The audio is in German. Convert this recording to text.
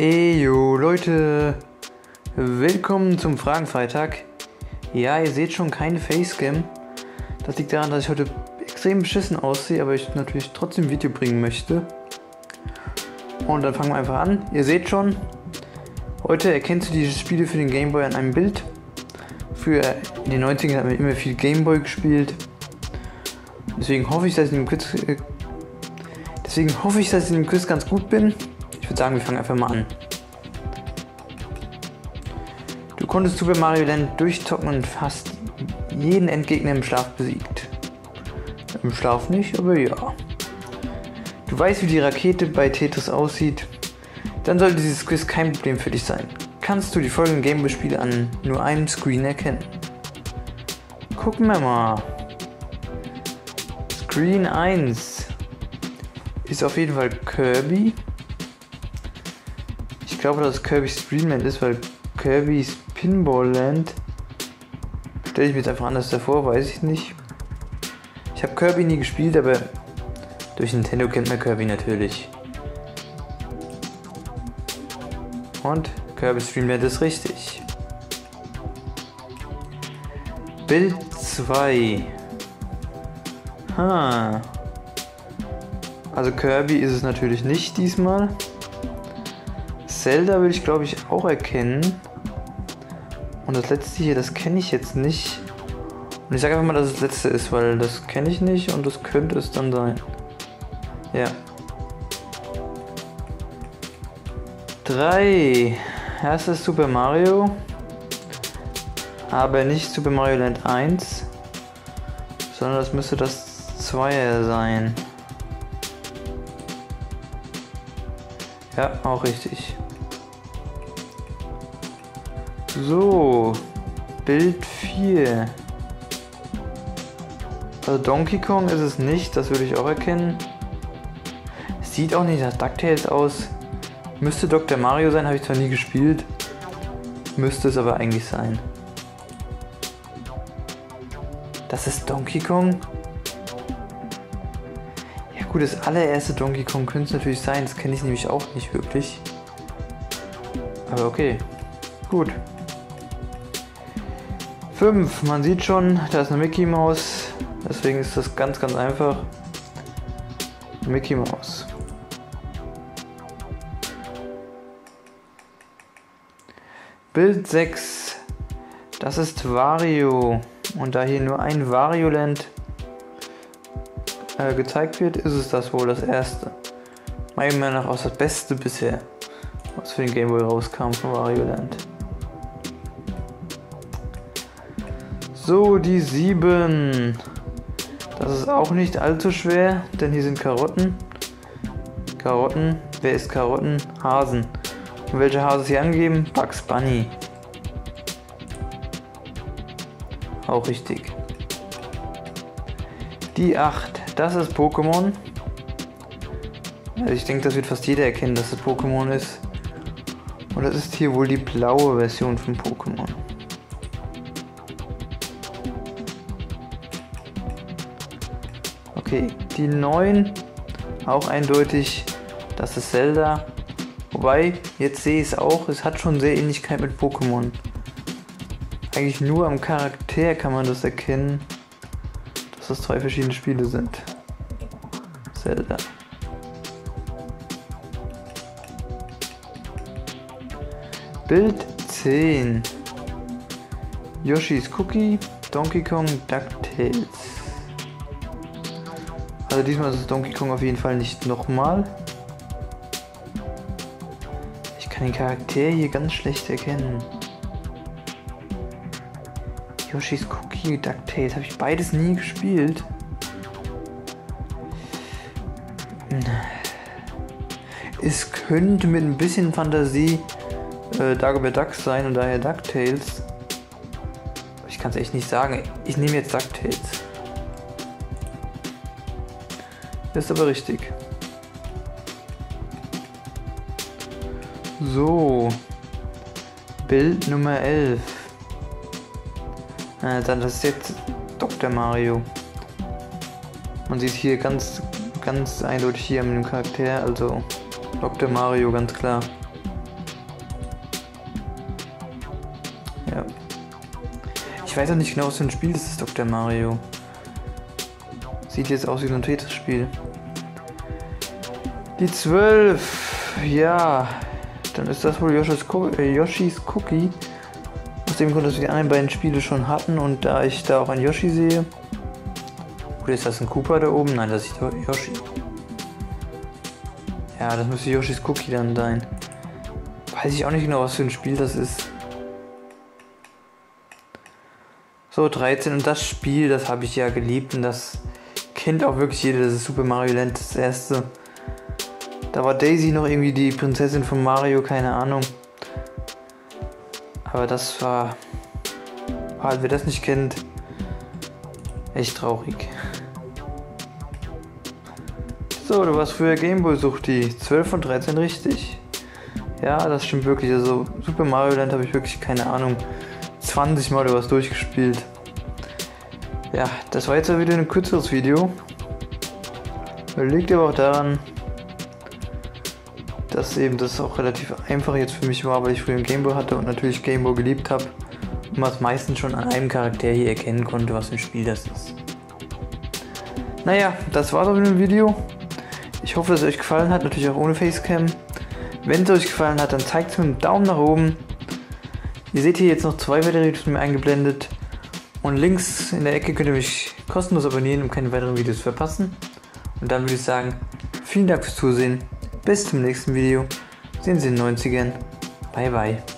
Ejo Leute, willkommen zum Fragen Freitag. Ja, ihr seht schon, keine Facecam. Das liegt daran, dass ich heute extrem beschissen aussehe, aber ich natürlich trotzdem ein Video bringen möchte. Und dann fangen wir einfach an. Ihr seht schon, heute erkennst du die Spiele für den Gameboy an einem Bild. Früher in den 90ern hat man immer viel Gameboy gespielt. Deswegen hoffe ich, dass ich in dem Quiz ganz gut bin. Ich würde sagen, wir fangen einfach mal an. Du konntest Super Mario Land durchzocken und fast jeden Endgegner im Schlaf besiegt. Im Schlaf nicht, aber ja. Du weißt, wie die Rakete bei Tetris aussieht. Dann sollte dieses Quiz kein Problem für dich sein. Kannst du die folgenden Gameboy-Spiele an nur einem Screen erkennen? Gucken wir mal. Screen 1 ist auf jeden Fall Kirby. Ich glaube, dass es Kirby's Dream Land ist, weil Kirby's Pinball Land stelle ich mir jetzt einfach anders davor, weiß ich nicht. Ich habe Kirby nie gespielt, aber durch Nintendo kennt man Kirby natürlich. Und Kirby's Dream Land ist richtig. Bild 2. Ha. Also Kirby ist es natürlich nicht diesmal. Zelda will ich, glaube ich, auch erkennen. Und das letzte hier, das kenne ich jetzt nicht. Und ich sage einfach mal, dass es das letzte ist, weil das kenne ich nicht und das könnte es dann sein. Ja. 3. Erstes Super Mario. Aber nicht Super Mario Land 1. Sondern das müsste das 2er sein. Ja, auch richtig. So, Bild 4. Also Donkey Kong ist es nicht, das würde ich auch erkennen. Sieht auch nicht nach DuckTales aus. Müsste Dr. Mario sein, habe ich zwar nie gespielt. Müsste es aber eigentlich sein. Das ist Donkey Kong? Ja gut, das allererste Donkey Kong könnte es natürlich sein, das kenne ich nämlich auch nicht wirklich. Aber okay, gut. 5, man sieht schon, da ist eine Mickey Mouse, deswegen ist das ganz, ganz einfach. Mickey Mouse. Bild 6, das ist Wario und da hier nur ein Wario Land gezeigt wird, ist es das wohl das erste. Meiner Meinung nach auch das beste bisher, was für den Gameboy rauskam von Wario Land. So, die 7. Das ist auch nicht allzu schwer, denn hier sind Karotten. Karotten, wer ist Karotten? Hasen. Und welcher Hase ist hier angegeben? Bugs Bunny. Auch richtig. Die 8, das ist Pokémon. Also ich denke, das wird fast jeder erkennen, dass das Pokémon ist. Und das ist hier wohl die blaue Version von Pokémon. Okay, die 9, auch eindeutig, das ist Zelda. Wobei, jetzt sehe ich es auch, es hat schon sehr Ähnlichkeit mit Pokémon. Eigentlich nur am Charakter kann man das erkennen, dass das zwei verschiedene Spiele sind. Zelda. Bild 10. Yoshi's Cookie, Donkey Kong, DuckTales. Also diesmal ist es Donkey Kong auf jeden Fall nicht nochmal. Ich kann den Charakter hier ganz schlecht erkennen. Yoshi's Cookie, DuckTales, habe ich beides nie gespielt. Es könnte mit ein bisschen Fantasie Dagobah Duck sein und daher DuckTales. Ich kann es echt nicht sagen. Ich nehme jetzt DuckTales. Ist aber richtig. So. Bild Nummer 11. Dann das ist jetzt Dr. Mario. Man sieht hier ganz, ganz eindeutig hier mit dem Charakter, also Dr. Mario, ganz klar. weiß auch nicht genau, was für ein Spiel das ist, Dr. Mario. Sieht jetzt aus wie so ein Tetris-Spiel. Die 12. Ja. Dann ist das wohl Yoshi's Cookie. Aus dem Grund, dass wir die anderen beiden Spiele schon hatten und da ich da auch einen Yoshi sehe. Oder ist das ein Koopa da oben? Nein, das ist Yoshi. Ja, das müsste Yoshi's Cookie dann sein. Weiß ich auch nicht genau, was für ein Spiel das ist. So, 13. Und das Spiel, das habe ich ja geliebt. Und das kennt auch wirklich jeder. Das ist Super Mario Land, das erste. Da war Daisy noch irgendwie die Prinzessin von Mario, keine Ahnung. Aber das war... Halt, wer das nicht kennt, echt traurig. So, du warst früher Gameboy-Suchti. 12 und 13 richtig. Ja, das stimmt wirklich. Also Super Mario Land habe ich wirklich, keine Ahnung, 20 Mal oder was durchgespielt. Ja, das war jetzt wieder ein kürzeres Video. Liegt aber auch daran, dass eben das auch relativ einfach jetzt für mich war, weil ich früher einen Gameboy hatte und natürlich Gameboy geliebt habe und man es meistens schon an einem Charakter hier erkennen konnte, was für ein Spiel das ist. Naja, das war's auch mit dem Video. Ich hoffe, dass es euch gefallen hat, natürlich auch ohne Facecam. Wenn es euch gefallen hat, dann zeigt es mir einen Daumen nach oben. Ihr seht hier jetzt noch 2 weitere Videos von mir eingeblendet. Und links in der Ecke könnt ihr mich kostenlos abonnieren, um keine weiteren Videos zu verpassen. Und dann würde ich sagen, vielen Dank fürs Zusehen. Bis zum nächsten Video. Sehen Sie in den 90ern. Bye bye.